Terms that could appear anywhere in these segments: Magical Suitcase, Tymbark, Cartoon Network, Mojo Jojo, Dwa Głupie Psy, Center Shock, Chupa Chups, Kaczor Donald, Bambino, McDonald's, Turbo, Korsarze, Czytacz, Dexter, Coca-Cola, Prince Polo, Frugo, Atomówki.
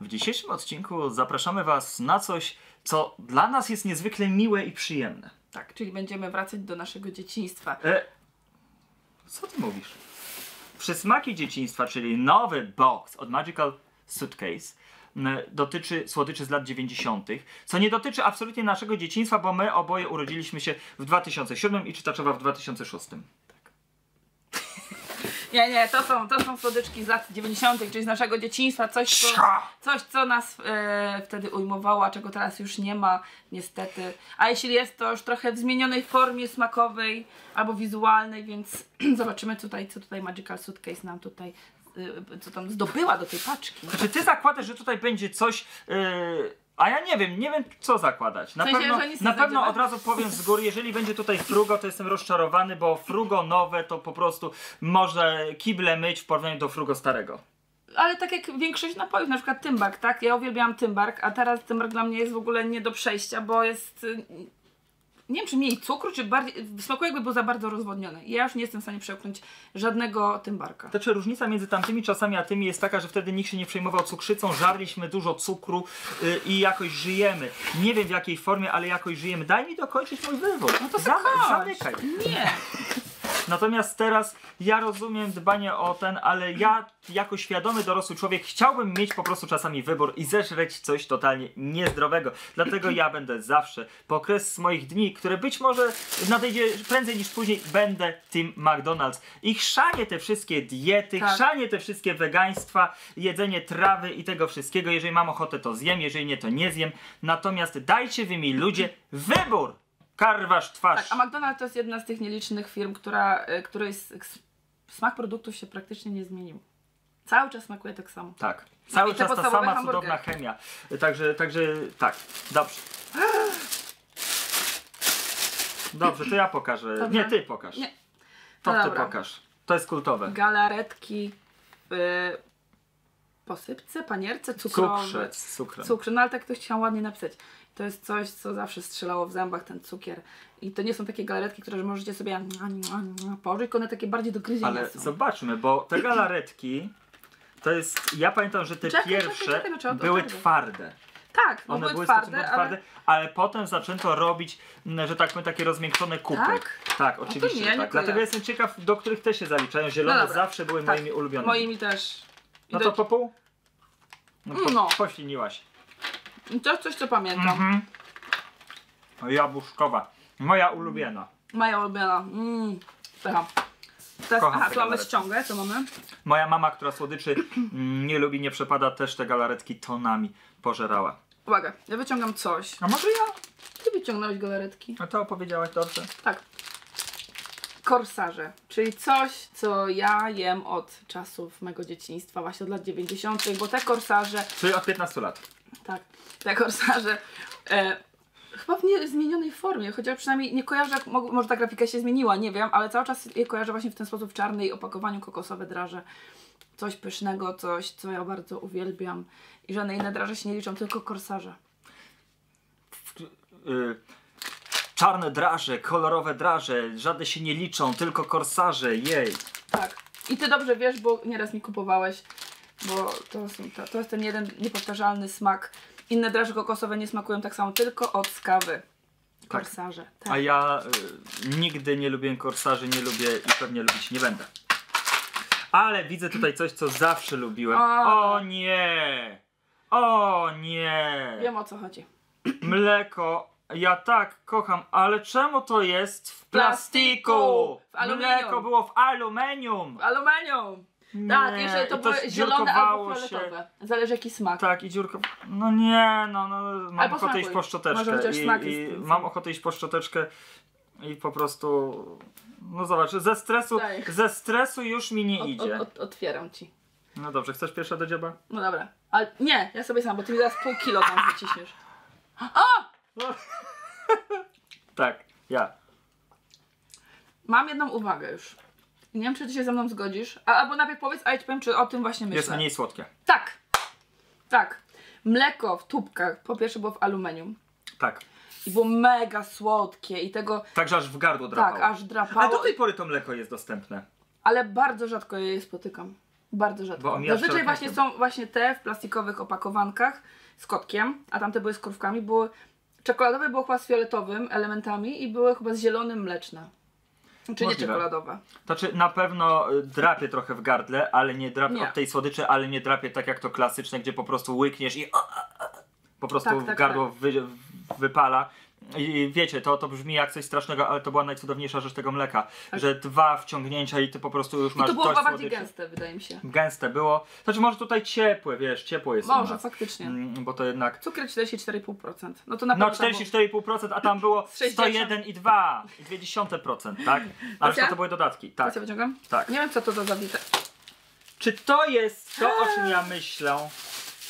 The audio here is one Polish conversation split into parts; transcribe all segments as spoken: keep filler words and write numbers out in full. W dzisiejszym odcinku zapraszamy Was na coś, co dla nas jest niezwykle miłe i przyjemne. Tak, czyli będziemy wracać do naszego dzieciństwa. E... Co ty mówisz? Przysmaki dzieciństwa, czyli nowy box od Magical Suitcase, dotyczy słodyczy z lat dziewięćdziesiątych, co nie dotyczy absolutnie naszego dzieciństwa, bo my oboje urodziliśmy się w dwa tysiące siódmym i czytaczowa w dwa tysiące szóstym. Tak. Nie, nie, to są, to są słodyczki z lat dziewięćdziesiątych, czyli z naszego dzieciństwa, coś, co, coś, co nas e, wtedy ujmowało, a czego teraz już nie ma, niestety. A jeśli jest, to już trochę w zmienionej formie smakowej albo wizualnej, więc zobaczymy tutaj, co tutaj Magical Suitcase nam tutaj co tam zdobyła do tej paczki. Znaczy ty zakładasz, że tutaj będzie coś, yy, a ja nie wiem, nie wiem co zakładać. Na w sensie, pewno, na pewno od razu powiem z góry, jeżeli będzie tutaj Frugo, to jestem rozczarowany, bo Frugo nowe to po prostu może kible myć w porównaniu do Frugo starego. Ale tak jak większość napojów, na przykład Tymbark, tak? Ja uwielbiałam Tymbark, a teraz Tymbark dla mnie jest w ogóle nie do przejścia, bo jest... Nie wiem, czy mniej cukru, czy bardziej, smakuje jakby był za bardzo rozwodniony. Ja już nie jestem w stanie przełknąć żadnego Tymbarka. To czy różnica między tamtymi czasami a tymi jest taka, że wtedy nikt się nie przejmował cukrzycą, żarliśmy dużo cukru yy, i jakoś żyjemy. Nie wiem w jakiej formie, ale jakoś żyjemy. Daj mi dokończyć mój wywód. No to zamykaj. Nie. Natomiast teraz ja rozumiem dbanie o ten, ale ja jako świadomy dorosły człowiek chciałbym mieć po prostu czasami wybór i zeżreć coś totalnie niezdrowego. Dlatego ja będę zawsze, po kres moich dni, które być może nadejdzie prędzej niż później, będę tym McDonald's. I chrzanie te wszystkie diety, tak. Chrzanie te wszystkie wegaństwa, jedzenie trawy i tego wszystkiego. Jeżeli mam ochotę, to zjem, jeżeli nie, to nie zjem. Natomiast dajcie wy mi, ludzie, wybór! Karwasz twarz. Tak, a McDonald's to jest jedna z tych nielicznych firm, która, której smak produktów się praktycznie nie zmienił. Cały czas smakuje tak samo. Tak. Cały czas ta sama cudowna chemia. Także, także tak. Dobrze. Dobrze, to ja pokażę. Dobra. Nie, ty pokaż. Nie. To Dobra. Ty pokaż. To jest kultowe. Galaretki w posypce, panierce, cukrowe. Cukrze, z cukrem. Cukrze. No ale tak ktoś chciał ładnie napisać. To jest coś, co zawsze strzelało w zębach, ten cukier. I to nie są takie galaretki, które możecie sobie położyć, tylko one takie bardziej do gryzienia Ale są. Zobaczmy, bo te galaretki, to jest, ja pamiętam, że te czeka, pierwsze czeka, czeka, czeka, były twarde. Tak, one były twarde, ale... twarde, ale potem zaczęto robić, że tak powiem, takie rozmiękczone kupy. Tak, tak oczywiście. Nie, tak. Nie Dlatego ja jestem ciekaw, do których też się zaliczają. Zielone no zawsze były tak, moimi ulubionymi. Moimi też. I no do... to po pół? No, po, no. Pośliniłaś. To coś, co pamiętam. Mm -hmm. Jabłuszkowa. Moja ulubiona. Moja ulubiona. Mm. Aha, tu mamy ściągę, co mamy? Moja mama, która słodyczy nie lubi, nie przepada, też te galaretki tonami pożerała. Uwaga, ja wyciągam coś. A może ja? Ty wyciągnąłeś galaretki. A to opowiedziałaś dobrze. Tak. Korsarze, czyli coś, co ja jem od czasów mego dzieciństwa, właśnie od lat dziewięćdziesiątych, bo te korsarze... Czyli od piętnastu lat. Tak, te korsarze e, chyba w niezmienionej formie, chociaż przynajmniej nie kojarzę, jak, może ta grafika się zmieniła, nie wiem, ale cały czas je kojarzę właśnie w ten sposób, w czarnej opakowaniu, kokosowe draże, coś pysznego, coś, co ja bardzo uwielbiam i żadne inne draże się nie liczą, tylko korsarze. Y Czarne draże, kolorowe draże, żadne się nie liczą, tylko korsarze, jej. Tak. I ty dobrze wiesz, bo nieraz mi kupowałeś, bo to, są, to, to jest ten jeden niepowtarzalny smak. Inne draże kokosowe nie smakują tak samo, tylko od skawy. Korsarze. Tak. Tak. A ja y, nigdy nie lubię korsarzy, nie lubię i pewnie lubić nie będę. Ale widzę tutaj coś, co zawsze lubiłem. O, o nie! O nie! Wiem, o co chodzi. Mleko. Ja tak kocham, ale czemu to jest w plastiku? W aluminium. Mleko było w aluminium. W aluminium. Nie. Tak, jeżeli to, to było zielone albo fioletowe. Zależy jaki smak. Tak, i dziurko. No nie, no, no mam albo ochotę smakuj. Iść po szczoteczkę. I, smak i mam ochotę iść po szczoteczkę i po prostu, no zobacz, ze stresu, ze stresu już mi nie od, idzie. Od, od, otwieram ci. No dobrze, chcesz pierwsza do dzioba? No dobra, ale nie, ja sobie sam, bo ty mi zaraz pół kilo tam wyciśniesz. O! No. Tak, ja. Mam jedną uwagę już. Nie wiem, czy ty się ze mną zgodzisz. A, albo najpierw powiedz, a ja ci powiem, czy o tym właśnie myślę. Jest mniej słodkie. Tak, tak. Mleko w tubkach po pierwsze było w aluminium. Tak. I było mega słodkie i tego... Także aż w gardło drapało. Tak, aż drapało. A do tej pory to mleko jest dostępne. Ale bardzo rzadko je spotykam. Bardzo rzadko. Zazwyczaj właśnie są właśnie te w plastikowych opakowankach z kotkiem, a tamte były z krówkami. Były... Czekoladowe było chyba z fioletowym elementami i były chyba z zielonym mleczne. Czy nie czekoladowe. Znaczy na pewno drapie trochę w gardle, ale nie drapie nie. od tej słodyczy, ale nie drapie tak jak to klasyczne, gdzie po prostu łykniesz i po prostu tak, tak, gardło tak. Wy, wypala. I wiecie, to, to brzmi jak coś strasznego, ale to była najcudowniejsza rzecz tego mleka, tak. że dwa wciągnięcia i ty po prostu już masz dość słodyczy. To było bardziej gęste, wydaje mi się. Gęste było. Znaczy może tutaj ciepłe, wiesz, ciepło jest Może, faktycznie. Mm, bo to jednak... Cukier czterdzieści cztery i pół procent. No to na No czterdzieści cztery i pół procent, a tam było sto jeden i dwa dziesiąte procent, tak? A reszta to były dodatki, tak. tak. Nie wiem co to za zawite. Czy to jest to, o czym ja myślę?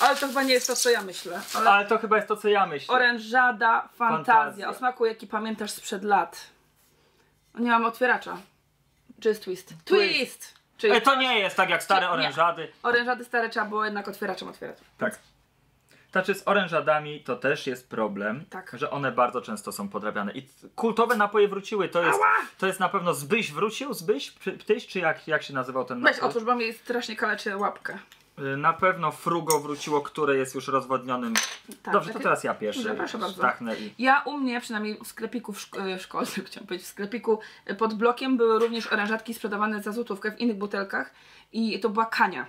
Ale to chyba nie jest to, co ja myślę. Ale, Ale to chyba jest to, co ja myślę. Orężada fantazja. fantazja. O smaku, jaki pamiętasz sprzed lat. Nie mam otwieracza. Czy jest twist? Twist! twist. Czyli e, to nie jest tak jak stare Czy... orężady. Nie. Orężady stare trzeba było jednak otwieraczem otwierać. Tak. Znaczy z orężadami to też jest problem, tak. że one bardzo często są podrabiane. I kultowe napoje wróciły. To jest, to jest na pewno Zbyś wrócił? Zbyś? Ptyś? Czy jak, jak się nazywał ten napój? Weź otwórz, bo mi strasznie kaleczy łapkę. Na pewno Frugo wróciło, które jest już rozwodnionym. Tak, Dobrze, to teraz ja pierwszy. Proszę i... Ja u mnie, przynajmniej w sklepiku w szko szkolnym, chciałam powiedzieć, w sklepiku pod blokiem były również orężadki sprzedawane za złotówkę w innych butelkach i to była kania.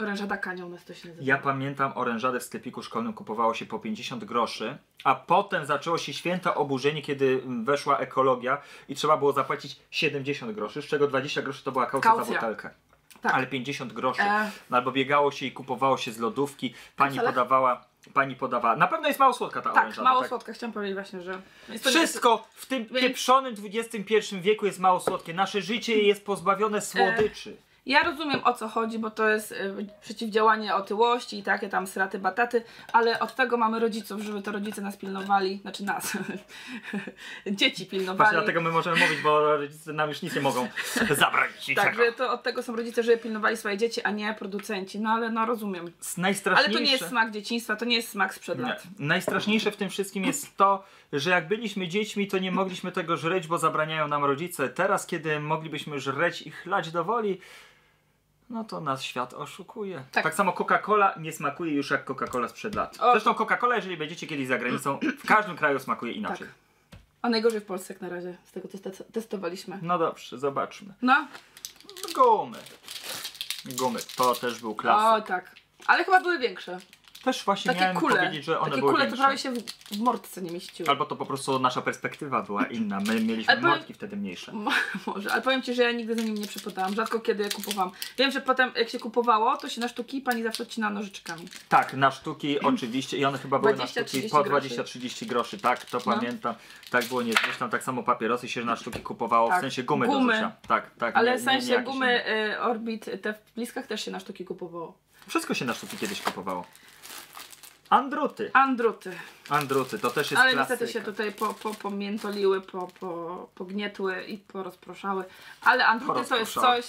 Orężada kania u nas to się nazywa. Ja pamiętam orężadę w sklepiku szkolnym kupowało się po pięćdziesiąt groszy, a potem zaczęło się święte oburzenie, kiedy weszła ekologia i trzeba było zapłacić siedemdziesiąt groszy, z czego dwadzieścia groszy to była kaucja, kaucja. za butelkę. Tak. Ale pięćdziesiąt groszy, e... no, albo biegało się i kupowało się z lodówki, pani tak, podawała, pani podawała. Na pewno jest mało słodka ta orężada. Tak, mało tak. słodka, chciałam powiedzieć właśnie, że... Wszystko w tym pieprzonym dwudziestym pierwszym wieku jest mało słodkie, nasze życie jest pozbawione słodyczy. E... Ja rozumiem o co chodzi, bo to jest y, przeciwdziałanie otyłości i takie tam sraty, bataty, ale od tego mamy rodziców, żeby to rodzice nas pilnowali, znaczy nas, dzieci pilnowali. Właśnie dlatego my możemy mówić, bo rodzice nam już nic nie mogą zabrać. Także to od tego są rodzice, żeby pilnowali swoje dzieci, a nie producenci, no ale no rozumiem. Najstraszniejsze... Ale to nie jest smak dzieciństwa, to nie jest smak sprzed lat. Najstraszniejsze w tym wszystkim jest to, że jak byliśmy dziećmi, to nie mogliśmy tego żreć, bo zabraniają nam rodzice. Teraz, kiedy moglibyśmy żreć i chlać do woli, no to nas świat oszukuje. Tak, tak samo Coca-Cola nie smakuje już jak Coca-Cola sprzed lat. O. Zresztą Coca-Cola, jeżeli będziecie kiedyś za granicą, w każdym kraju smakuje inaczej. Tak. A najgorzej w Polsce jak na razie, z tego test testowaliśmy. No dobrze, zobaczmy. No. Gumy. Gumy, to też był klasyk. O tak, ale chyba były większe. Też właśnie takie miałem kule. powiedzieć, że one takie były kule większe. To prawie się w, w mordce nie mieściły. Albo to po prostu nasza perspektywa była inna. My mieliśmy powiem, mordki wtedy mniejsze. Może, ale powiem Ci, że ja nigdy za nim nie przepadałam. Rzadko kiedy je kupowałam. Wiem, że potem jak się kupowało, to się na sztuki pani zawsze odcina nożyczkami. Tak, na sztuki oczywiście. I one chyba były na sztuki po dwadzieścia trzydzieści groszy. Tak, to no. pamiętam. Tak było niezwykle. Tak samo papierosy się na sztuki kupowało. Tak. W sensie gumy, gumy. do życia. Tak, tak. Ale nie, w sensie nie, nie, gumy y, Orbit te w bliskach też się na sztuki kupowało. Wszystko się na sztuki kiedyś kupowało. Andruty. Andruty. Andruty, to też jest Ale klasyka. niestety się tutaj pomiętoliły, po, po, po, pognietły i porozproszały. Ale andruty to jest coś,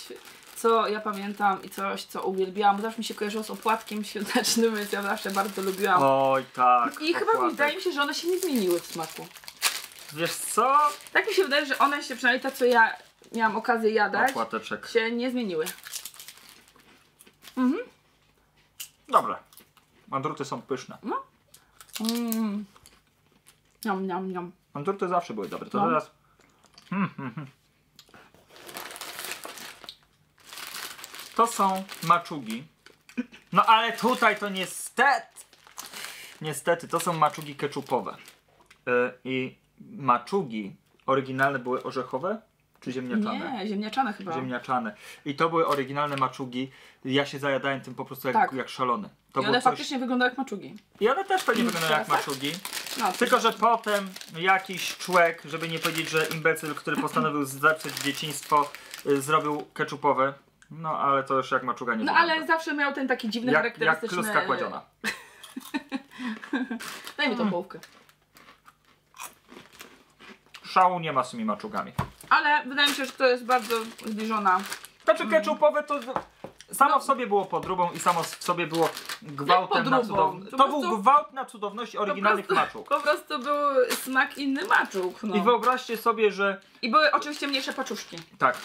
co ja pamiętam i coś, co uwielbiałam. Zawsze mi się kojarzyło z opłatkiem świątecznym, więc ja zawsze bardzo lubiłam. Oj tak. I opłatek. chyba wydaje mi się, że one się nie zmieniły w smaku. Wiesz co? Tak mi się wydaje, że one się, przynajmniej to co ja miałam okazję jadać, Opłateczek. się nie zmieniły. Mhm. Dobra. Andruty są pyszne. No. Mm. Niam, niam, niam. Andruty zawsze były dobre. To no. teraz. Mm, mm, mm. To są maczugi. No ale tutaj to niestety. Niestety to są maczugi keczupowe. Yy, I maczugi oryginalne były orzechowe. Czy ziemniaczane? Nie, ziemniaczane chyba. Ziemniaczane. I to były oryginalne maczugi. Ja się zajadałem tym po prostu jak, tak. jak szalony. To I one faktycznie coś... wyglądają jak maczugi. I one też pewnie wyglądają jak maczugi. No, tylko, że potem jakiś człek, żeby nie powiedzieć, że imbecyl, który postanowił zepsuć dzieciństwo, y, zrobił keczupowe. No ale to już jak maczuga nie No wygląda. Ale zawsze miał ten taki dziwny jak, charakterystyczny... Jak kluska kładziona. Daj mi tą połówkę. Szału nie ma z tymi maczugami. Ale wydaje mi się, że to jest bardzo zbliżona. Znaczy keczupowe to Samo w sobie było podróbą i samo w sobie było gwałtem na cudowności. To prostu, był gwałt na cudowności oryginalnych po prostu, maczuk. Po prostu był smak inny maczuk. No. I wyobraźcie sobie, że... I były oczywiście mniejsze paczuszki. Tak.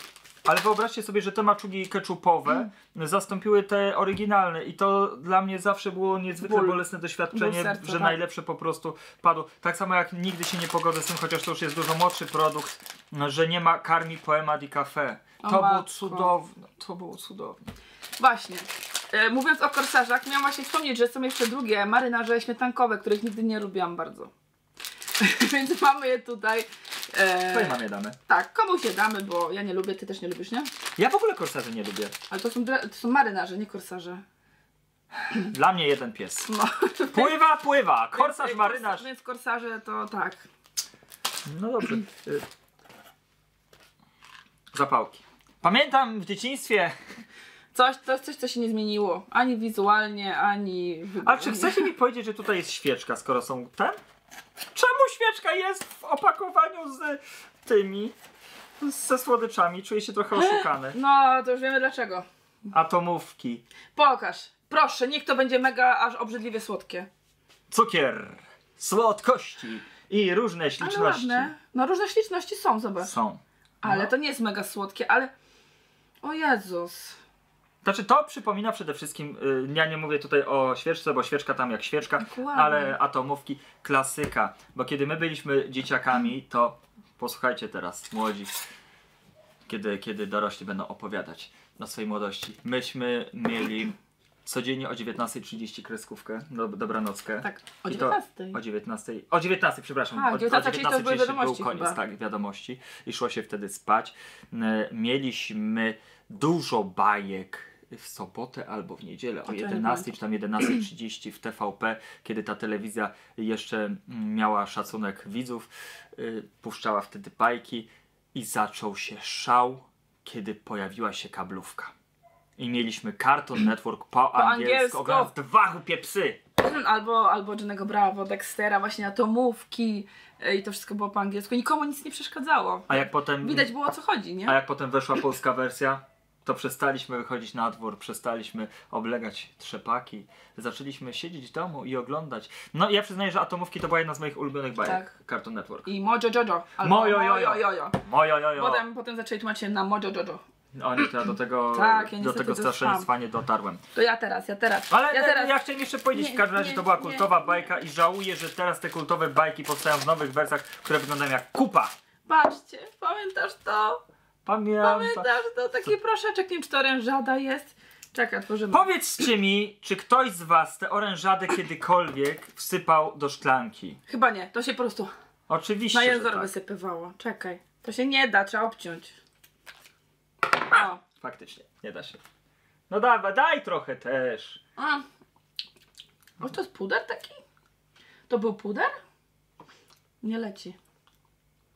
Ale wyobraźcie sobie, że te maczugi keczupowe mm. zastąpiły te oryginalne i to dla mnie zawsze było niezwykle Ból. bolesne doświadczenie, serca, że tak. najlepsze po prostu padło. Tak samo jak nigdy się nie pogodzę z tym, chociaż to już jest dużo młodszy produkt, że nie ma karmi poemat i kafe. To było cudowne. To było cudowne. Właśnie. E, mówiąc o korsarzach, miałam właśnie wspomnieć, że są jeszcze drugie marynarze śmietankowe, których nigdy nie lubiłam bardzo. Więc mamy je tutaj. Eee, Mamie damy. Tak, komuś je damy, bo ja nie lubię, ty też nie lubisz, nie? Ja w ogóle korsarzy nie lubię. Ale to są, to są marynarze, nie korsarze. Dla mnie jeden pies. No. Pływa, pływa! Korsarz, więc, marynarz. Więc korsarze to tak. No dobrze. Zapałki. Pamiętam w dzieciństwie... Coś, coś, coś, co się nie zmieniło. Ani wizualnie, ani... A czy chcecie mi powiedzieć, że tutaj jest świeczka, skoro są te? Czemu świeczka jest w opakowaniu z tymi, ze słodyczami? Czuję się trochę oszukany. No, to już wiemy dlaczego. Atomówki. Pokaż. Proszę, niech to będzie mega aż obrzydliwie słodkie. Cukier, słodkości i różne śliczności. Ale ładne. No różne śliczności są, zobacz. Są. No. Ale to nie jest mega słodkie, ale... O Jezus. Znaczy to przypomina przede wszystkim, ja nie mówię tutaj o świeczce, bo świeczka tam jak świeczka, Dokładnie. ale atomówki klasyka. Bo kiedy my byliśmy dzieciakami, to posłuchajcie teraz, młodzi, kiedy, kiedy dorośli będą opowiadać o swojej młodości. Myśmy mieli codziennie o dziewiętnastej trzydzieści kreskówkę, do, dobranockę. Tak, o dziewiętnastej. O dziewiętnastej, o dziewiętnastej, przepraszam, ha, o dziewiętnastej trzydzieści był koniec, chyba. tak, wiadomości i szło się wtedy spać. Mieliśmy dużo bajek. W sobotę albo w niedzielę o jedenastej czy tam jedenastej trzydzieści w T V P, kiedy ta telewizja jeszcze miała szacunek widzów, yy, puszczała wtedy bajki i zaczął się szał, kiedy pojawiła się kablówka. I mieliśmy Cartoon Network po, po angielsku, oglądając Dwa Głupie Psy. Albo, albo Johnny'ego Bravo, Dextera, właśnie atomówki i to wszystko było po angielsku. Nikomu nic nie przeszkadzało. A jak potem, widać było, o co chodzi, nie? A jak potem weszła polska wersja? To przestaliśmy wychodzić na dwór, przestaliśmy oblegać trzepaki, zaczęliśmy siedzieć w domu i oglądać. No ja przyznaję, że atomówki to była jedna z moich ulubionych bajek, tak. Cartoon Network. I Mojo Jojo. Mojo Jojo. Jojo. Mojo Jojo. Potem, potem zaczęli tłumaczyć na Mojo Jojo. O nie, to ja do tego, tak, ja do tego straszeństwa nie dotarłem. To ja teraz, ja teraz. Ale ja, teraz. ja chciałem jeszcze powiedzieć, nie, w każdym razie nie, to była kultowa nie. bajka i żałuję, że teraz te kultowe bajki powstają w nowych wersjach, które wyglądają jak kupa. Patrzcie, pamiętasz to? Pamiętam. Pamiętasz to? Taki proszeczek, nie wiem, czy to orężada jest. Czekaj, otworzymy. Powiedzcie mi, czy ktoś z was tę orężadę kiedykolwiek wsypał do szklanki? Chyba nie, to się po prostu... Oczywiście, na język tak. wysypywało. Czekaj, to się nie da, trzeba obciąć. O. Faktycznie, nie da się. No dawaj, daj trochę też. A. O, to jest puder taki? To był puder? Nie leci.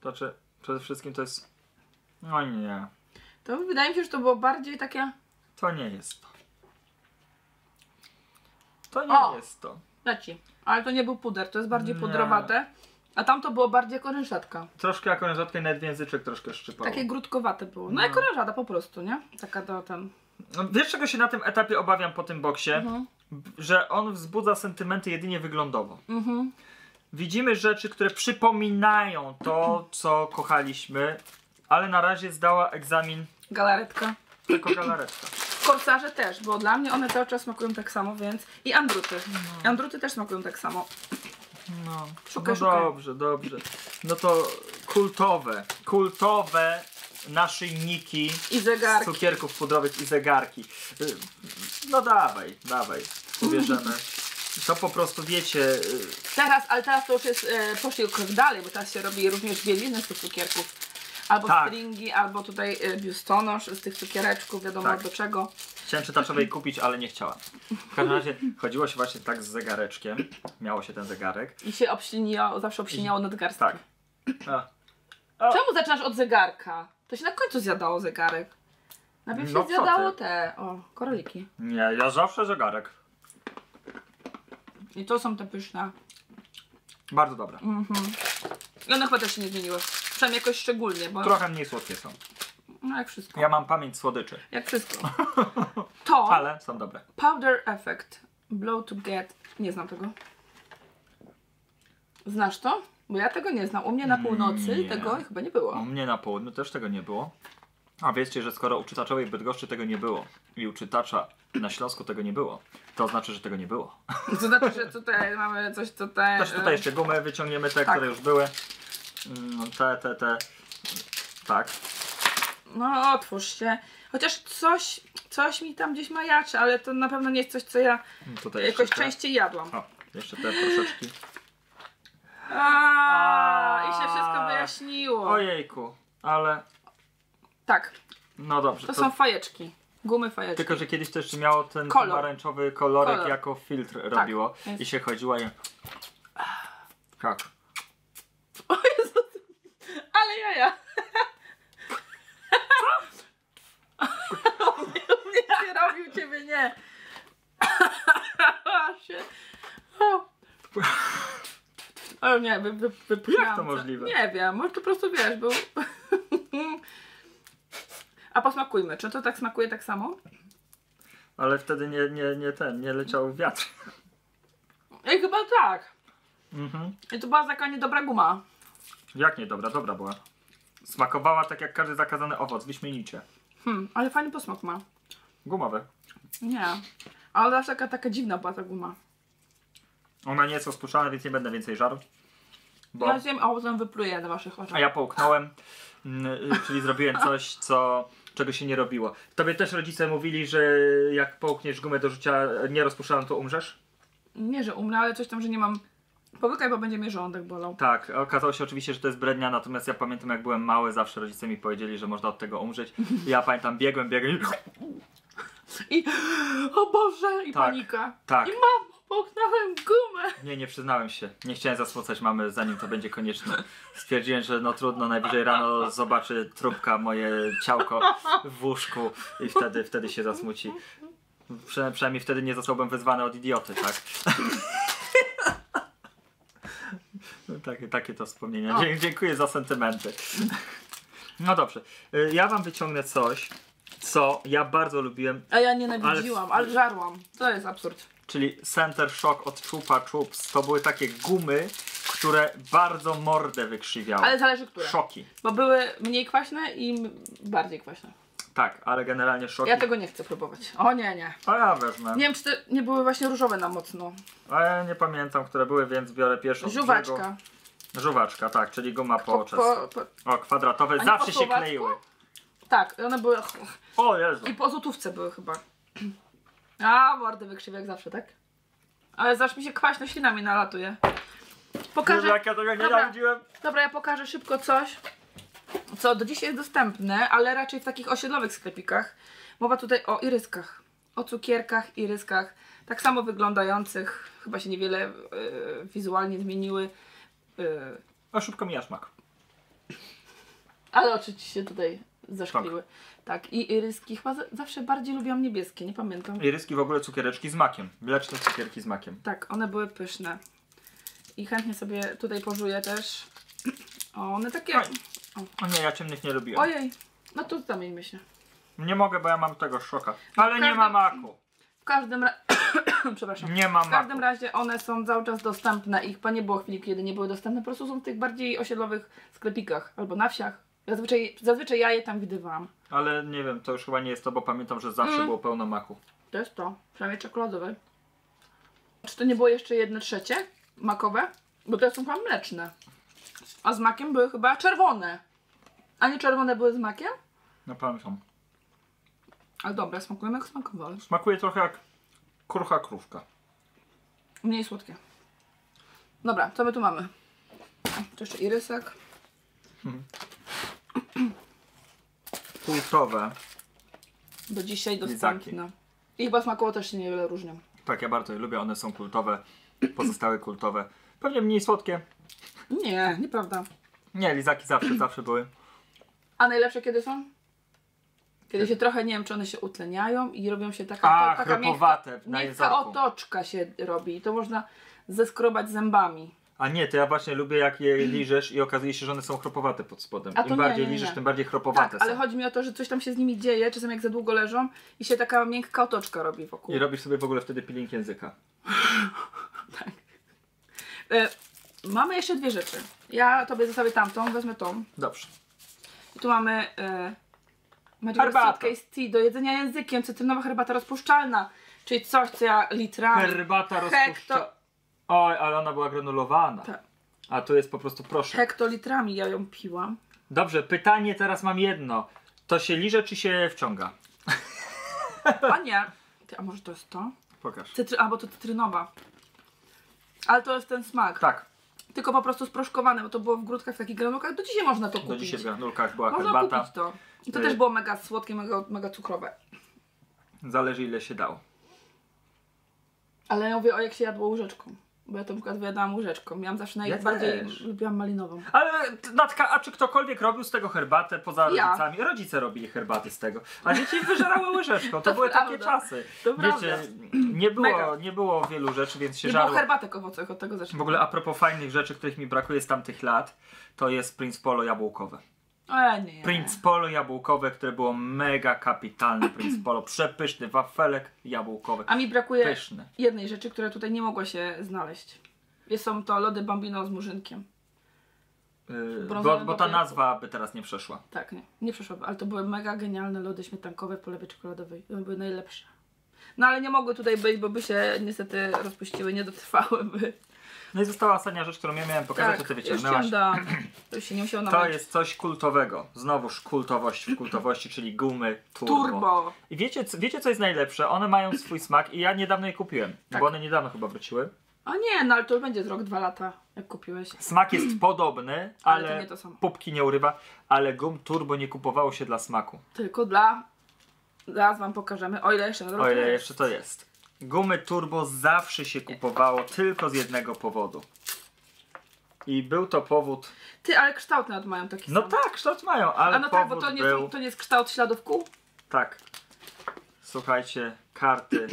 To czy przede wszystkim to jest... No nie. To wydaje mi się, że to było bardziej takie... To nie jest to. To nie o, jest to. Leci. Ale to nie był puder, to jest bardziej nie. pudrowate. A tam to było bardziej jak orężatka. Troszkę jak orężatka i nawet języczek troszkę szczypało. Takie grudkowate było. No, no. jak orężada po prostu, nie? Taka to ten... No, wiesz, czego się na tym etapie obawiam po tym boksie? Mhm. Że on wzbudza sentymenty jedynie wyglądowo. Mhm. Widzimy rzeczy, które przypominają to, co kochaliśmy. Ale na razie zdała egzamin... Galaretka. Tylko galaretka. Korsarze też, bo dla mnie one cały czas smakują tak samo, więc... I andruty. No. Andruty też smakują tak samo. No, szukaj, no szukaj. Dobrze, dobrze. No to kultowe, kultowe naszyjniki i zegarki. Z cukierków pudrowych i zegarki. No dawaj, dawaj, ubierzemy. To po prostu wiecie... Teraz, ale teraz to już jest, e, poszli krok dalej, bo teraz się robi również bieliznę z tych cukierków. Albo tak. stringi, albo tutaj biustonosz z tych cukiereczków, wiadomo tak. do czego. Chciałem czytaczowej kupić, ale nie chciałam. W każdym razie chodziło się właśnie tak z zegareczkiem. Miało się ten zegarek. I się obśliniało, zawsze obśliniało nadgarstki. Tak. A. A. Czemu zaczynasz od zegarka? To się na końcu zjadało zegarek. Najpierw się no, zjadało te, o, koroliki. Nie, ja zawsze zegarek. I to są te pyszne. Bardzo dobre. Mhm. I one chyba też się nie zmieniły. Przynajmniej jakoś szczególnie, bo... Trochę mniej słodkie są. No jak wszystko. Ja mam pamięć słodyczy. Jak wszystko. To... ale są dobre. Powder Effect. Blow to get. Nie znam tego. Znasz to? Bo ja tego nie znam. U mnie na północy nie. tego chyba nie było. U mnie na południu też tego nie było. A wiecie, że skoro u czytaczowej w Bydgoszczy tego nie było i u czytacza na Śląsku tego nie było, to znaczy, że tego nie było. To znaczy, że tutaj mamy coś tutaj... Też tutaj jeszcze gumy wyciągniemy, te, tak. które już były. Te, te, te... Tak. No otwórz się. Chociaż coś, coś mi tam gdzieś majaczy, ale to na pewno nie jest coś, co ja tutaj jakoś te... częściej jadłam. O, jeszcze te troszeczki. Aaaa, i się wszystko wyjaśniło. Ojejku, ale... Tak. No dobrze. To, to są fajeczki. Gumy fajeczki. Tylko, że kiedyś to jeszcze miało ten Kolor. pomarańczowy kolorek Kolor. jako filtr tak, robiło. Jest. I się chodziło i... Tak. O Jezu. Ale jaja. Co? U mnie, u mnie się robił, ciebie nie. O. O nie, wy, wy, wy, Jak to możliwe? Nie wiem, może po prostu wiesz, bo... A posmakujmy. Czy to tak smakuje tak samo? Ale wtedy nie, nie, nie ten, nie leciał wiatr. I chyba tak. Mhm. I to była taka niedobra guma. Jak niedobra? Dobra była. Smakowała tak jak każdy zakazany owoc, wyśmienicie. Hmm, ale fajny posmak ma. Gumowy. Nie, ale zawsze taka, taka dziwna była ta guma. Ona nie jest rozpuszczalna, więc nie będę więcej żarł. Bo... Ja zjem owocem, wypluję do waszych oczu. A ja połknąłem, czyli zrobiłem coś, co... czego się nie robiło. Tobie też rodzice mówili, że jak połkniesz gumę do życia nierozpuszczalną, to umrzesz? Nie, że umrę, ale coś tam, że nie mam... Powykaj, bo będzie mnie żołądek bolał. Tak, okazało się oczywiście, że to jest brednia, natomiast ja pamiętam, jak byłem mały, zawsze rodzice mi powiedzieli, że można od tego umrzeć. Ja pamiętam, biegłem, biegłem i... O Boże! I tak, panika. Tak. I mam... Połknąłem gumę! Nie, nie przyznałem się. Nie chciałem zasmucać mamy, zanim to będzie konieczne. Stwierdziłem, że no trudno, najwyżej rano zobaczy trupka moje ciałko w łóżku i wtedy, wtedy się zasmuci. Prze przynajmniej wtedy nie zostałbym wezwany od idioty, tak? No, takie, takie to wspomnienia. Dzie dziękuję za sentymenty. No dobrze, ja wam wyciągnę coś, co ja bardzo lubiłem. A ja nienawidziłam, ale, ale żarłam. To jest absurd. Czyli Center Shock od Chupa Chups. To były takie gumy, które bardzo mordę wykrzywiały. Ale zależy które. Szoki. Bo były mniej kwaśne i bardziej kwaśne. Tak, ale generalnie szoki. Ja tego nie chcę próbować. O nie, nie. A ja wezmę. Nie wiem, czy te nie były właśnie różowe na mocno. A ja nie pamiętam, które były, więc biorę pierwszą. Żuwaczka. Żuwaczka, tak, czyli guma po, po, po... O, kwadratowe. A zawsze się kleiły. Tak, one były... O Jezu. I po złotówce były chyba. A, mordę wykrzywię jak zawsze, tak? Ale zawsze mi się kwaśno ślinami nalatuje. Pokażę... Jak ja tego nie nawidziłem. Dobra, ja pokażę szybko coś, co do dzisiaj jest dostępne, ale raczej w takich osiedlowych sklepikach. Mowa tutaj o iryskach. O cukierkach, iryskach. Tak samo wyglądających. Chyba się niewiele yy, wizualnie zmieniły. Yy. A szybko mijasz mak. Ale oczy ci się tutaj zaszkliły. Tak. tak, i iryski chyba zawsze bardziej lubiłam niebieskie, nie pamiętam. Iryski w ogóle cukiereczki z makiem, mleczne cukierki z makiem. Tak, one były pyszne. I chętnie sobie tutaj pożuję też. O, one takie... O. o nie, ja ciemnych nie lubiłem. Ojej, no to zamieńmy się. Nie mogę, bo ja mam tego szoka. Ale każdym, nie ma maku. W każdym razie... Przepraszam. Nie ma maku. W każdym razie one są cały czas dostępne. Ich chyba nie było chwili, kiedy nie były dostępne. Po prostu są w tych bardziej osiedlowych sklepikach albo na wsiach. Zazwyczaj, zazwyczaj ja je tam widywałam. Ale nie wiem, to już chyba nie jest to, bo pamiętam, że zawsze mm. było pełno maku. To jest to, przynajmniej czekoladowe. Czy to nie było jeszcze jedne trzecie makowe? Bo to są chyba mleczne. A z makiem były chyba czerwone. A nie czerwone były z makiem? No pamiętam. Ale dobra, smakują jak smakowały. Smakuje trochę jak krucha krówka. Mniej słodkie. Dobra, co my tu mamy? To jeszcze irysek. Mhm. Kultowe. Do dzisiaj dostępne. I chyba smakowo też się niewiele różnią. Tak, ja bardzo je lubię, one są kultowe. Pozostałe kultowe. Pewnie mniej słodkie. Nie, nieprawda. Nie, lizaki zawsze, zawsze były. A najlepsze kiedy są? Kiedy się trochę, nie wiem, czy one się utleniają i robią się taka, A, to, taka miękka, miękka otoczka się robi. I to można zeskrobać zębami. A nie, to ja właśnie lubię, jak je liżesz i okazuje się, że one są chropowate pod spodem. Im nie, bardziej nie, nie. liżesz, tym bardziej chropowate tak, są. Ale chodzi mi o to, że coś tam się z nimi dzieje, czasem jak za długo leżą i się taka miękka otoczka robi wokół. I robisz sobie w ogóle wtedy peeling języka. Tak. E, mamy jeszcze dwie rzeczy. Ja tobie zostawię tamtą, wezmę tą. Dobrze. I tu mamy e, Magical Suitcase Tea do jedzenia językiem, cytrynowa herbata rozpuszczalna. Czyli coś, co ja litrami... Herbata rozpuszczalna. Oj, ale ona była granulowana. Tak. A tu jest po prostu proszę. Hektolitrami ja ją piłam. Dobrze, pytanie teraz mam jedno. To się liże, czy się wciąga? A nie. Ty, a może to jest to? Pokaż. Cytry... A, bo to cytrynowa. Ale to jest ten smak. Tak. Tylko po prostu sproszkowane, bo to było w grudkach, w takich granulkach. Do dzisiaj można to kupić. Do dzisiaj w granulkach była można herbata. Kupić to. I to y też było mega słodkie, mega, mega cukrowe. Zależy ile się dało. Ale ja mówię, o jak się jadło łyżeczką. Bo ja to na przykład wyjadałam łyżeczką. Miałam zawsze najbardziej, ja lubiłam malinową. Ale Natka, a czy ktokolwiek robił z tego herbatę poza ja. rodzicami? Rodzice robili herbaty z tego. A dzieci wyżerały łyżeczką. To, to były prawda. takie czasy. To Wiecie, nie było, nie było wielu rzeczy, więc się nie żarło. Nie było herbatek owocowych, od tego zaczynamy. W ogóle a propos fajnych rzeczy, których mi brakuje z tamtych lat, to jest Prince Polo jabłkowe. O, nie. Prince Polo jabłkowe, które było mega kapitalne. Prince Polo, przepyszny wafelek jabłkowy. A mi brakuje Pyszny. jednej rzeczy, która tutaj nie mogła się znaleźć. Są to lody Bambino z murzynkiem. Yy, bo, bo ta nazwa by teraz nie przeszła. Tak, nie, nie przeszłaby, ale to były mega genialne lody śmietankowe w polewie czekoladowej. One były najlepsze. No ale nie mogły tutaj być, bo by się niestety rozpuściły, nie dotrwałyby. No i została ostatnia rzecz, którą ja miałem pokazać, tak, to ty wyciągnęłaś. To się nie musiało namęczyć. To jest coś kultowego. Znowuż kultowość w kultowości, czyli gumy Turbo. Turbo. I wiecie, wiecie co jest najlepsze? One mają swój smak i ja niedawno je kupiłem, tak. bo one niedawno chyba wróciły. A nie, no ale to już będzie z rok, dwa lata, jak kupiłeś. Smak jest podobny, ale, ale nie to samo. Pupki nie urywa, ale gum Turbo nie kupowało się dla smaku. Tylko dla... Zaraz wam pokażemy, o ile jeszcze... O ile jeszcze to jest. Gumy Turbo zawsze się kupowało tylko z jednego powodu. I był to powód... Ty, ale kształt nawet mają taki sam. No tak, kształt mają, ale A no powód tak, bo to nie, był... to nie jest kształt śladów kół? Tak. Słuchajcie, karty...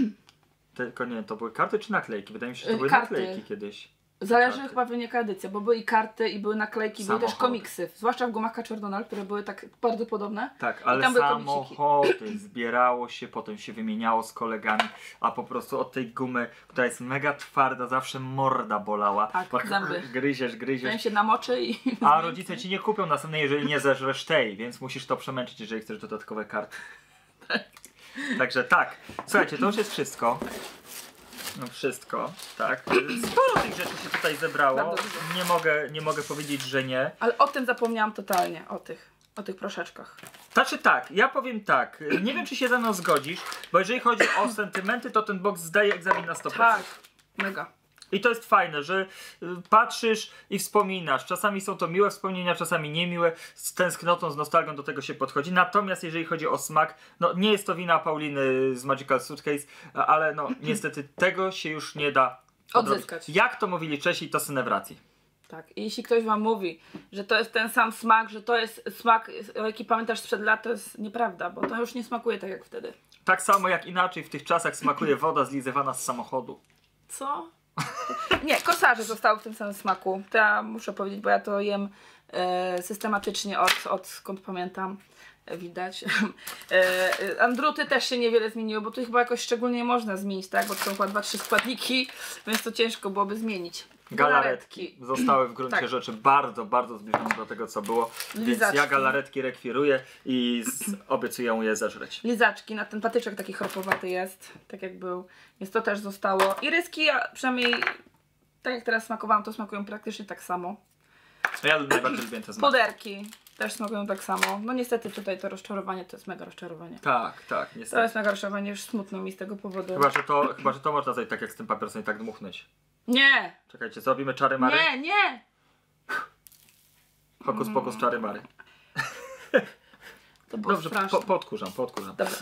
tylko nie to były karty czy naklejki? Wydaje mi się, że to były karty. naklejki kiedyś. Zależy karty. chyba pewnie jaka edycja, bo były i karty, i były naklejki, samochody. były też komiksy. Zwłaszcza w gumach Kaczor Donald, które były tak bardzo podobne. Tak, ale tam samochody zbierało się, potem się wymieniało z kolegami, a po prostu od tej gumy, która jest mega twarda, zawsze morda bolała. Tak, bo zęby. Gryziesz, gryziesz. Zanim się namoczy i... A rodzice ci nie kupią następnej, jeżeli nie zeżresz tej, więc musisz to przemęczyć, jeżeli chcesz dodatkowe karty. Tak. Także tak, słuchajcie, to już jest wszystko. No wszystko, tak. Sporo tych rzeczy się tutaj zebrało. Nie mogę, nie mogę powiedzieć, że nie. Ale o tym zapomniałam totalnie, o tych, o tych proszeczkach. Znaczy tak, ja powiem tak, nie wiem czy się ze mną zgodzisz, bo jeżeli chodzi o sentymenty, to ten box zdaje egzamin na sto procent. Tak, mega. I to jest fajne, że patrzysz i wspominasz. Czasami są to miłe wspomnienia, czasami niemiłe. Z tęsknotą, z nostalgią do tego się podchodzi. Natomiast jeżeli chodzi o smak, no nie jest to wina Pauliny z Magical Suitcase, ale no niestety tego się już nie da odrobić. Odzyskać. Jak to mówili Czesi, to synewracji. Tak, i jeśli ktoś wam mówi, że to jest ten sam smak, że to jest smak, jaki pamiętasz sprzed lat, to jest nieprawda, bo to już nie smakuje tak jak wtedy. Tak samo jak inaczej w tych czasach smakuje woda zlizywana z samochodu. Co? Nie, korsarze zostały w tym samym smaku. To ja muszę powiedzieć, bo ja to jem e, systematycznie od, od skąd pamiętam, e, widać. E, andruty też się niewiele zmieniły, bo tu chyba jakoś szczególnie nie można zmienić, tak? Bo to są chyba dwa, trzy składniki, więc to ciężko byłoby zmienić. Galaretki, galaretki. zostały w gruncie tak. rzeczy bardzo, bardzo zbliżone do tego, co było. Lizaczki. Więc ja galaretki rekwiruję i z... obiecuję je zażreć. Lizaczki, na ten patyczek taki chropowaty jest, tak jak był, więc to też zostało. I ryski, ja przynajmniej tak jak teraz smakowałam, to smakują praktycznie tak samo. Ja najbardziej lubię te smaki. Poderki też smakują tak samo. No niestety tutaj to rozczarowanie to jest mega rozczarowanie. Tak, tak, niestety. To jest mega rozczarowanie, już smutno mi z tego powodu. Chyba, że to, chyba, że to można zrobić tak jak z tym papierosem i tak dmuchnąć. Nie! Czekajcie, zrobimy czary mary? Nie, nie! Hokus pokus czary mary. To było Dobrze, straszne. Po, podkurzam, podkurzam. Dobra.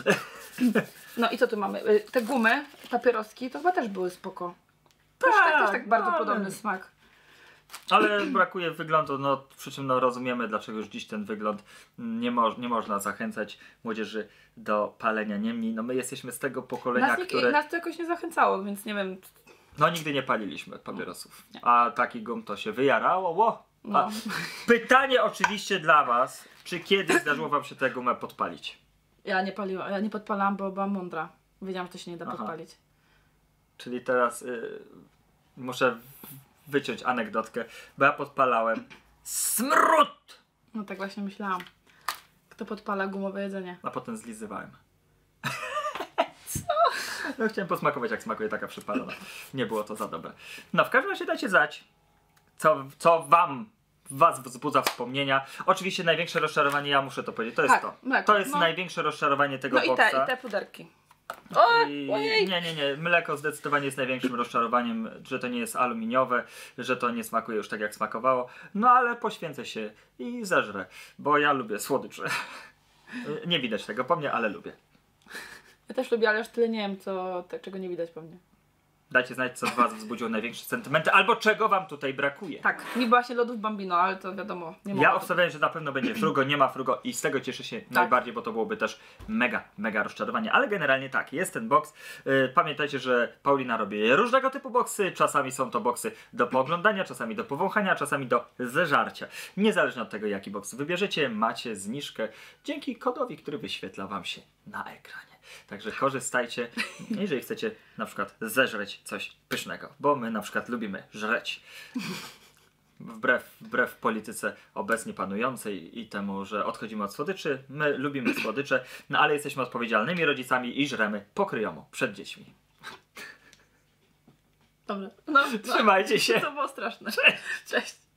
No i co tu mamy? Te gumy, papieroski, to chyba też były spoko. Też tak, tak, też tak bardzo ale... podobny smak. Ale brakuje wyglądu, no, przy czym no, rozumiemy, dlaczego już dziś ten wygląd nie, mo nie można zachęcać młodzieży do palenia. Niemniej, no my jesteśmy z tego pokolenia, nas nie, które... Nas to jakoś nie zachęcało, więc nie wiem... No nigdy nie paliliśmy papierosów, a taki gum to się wyjarało. Ło. No. Pytanie oczywiście dla was, czy kiedyś zdarzyło wam się tę gumę podpalić? Ja nie paliłam, ja nie podpalałam, bo byłam mądra. Wiedziałam, że to się nie da Aha. podpalić. Czyli teraz y, muszę wyciąć anegdotkę, bo ja podpalałem smród! No tak właśnie myślałam. Kto podpala gumowe jedzenie? A potem zlizywałem. No, chciałem posmakować, jak smakuje taka przypalona. Nie było to za dobre. No w każdym razie dajcie znać, co, co wam was wzbudza wspomnienia. Oczywiście największe rozczarowanie, ja muszę to powiedzieć, to jest tak, to. Tak, to jest no. największe rozczarowanie tego no boksa. No i te, i te puderki. O, I, nie, nie, nie. Mleko zdecydowanie jest największym rozczarowaniem, że to nie jest aluminiowe, że to nie smakuje już tak, jak smakowało. No ale poświęcę się i zeżrę, bo ja lubię słodycze. Nie widać tego po mnie, ale lubię. Ja też lubię, ale już tyle nie wiem, co, te, czego nie widać po mnie. Dajcie znać, co z was wzbudziło największe sentymenty, albo czego wam tutaj brakuje. Tak, mi właśnie lodów Bambino, ale to wiadomo. Nie ja obstawiałem, że na pewno będzie Frugo, nie ma Frugo i z tego cieszę się tak. najbardziej, bo to byłoby też mega, mega rozczarowanie. Ale generalnie tak, jest ten boks. Pamiętajcie, że Paulina robi różnego typu boksy. Czasami są to boksy do pooglądania, czasami do powąchania, czasami do zeżarcia. Niezależnie od tego, jaki boks wybierzecie, macie zniżkę dzięki kodowi, który wyświetla wam się na ekranie. Także korzystajcie, jeżeli chcecie na przykład zeżreć coś pysznego, bo my na przykład lubimy żreć. Wbrew, wbrew polityce obecnie panującej i temu, że odchodzimy od słodyczy, my lubimy słodycze, no ale jesteśmy odpowiedzialnymi rodzicami i żremy po kryjomu przed dziećmi. Dobra. No, trzymajcie się. To było straszne. Cześć. Cześć.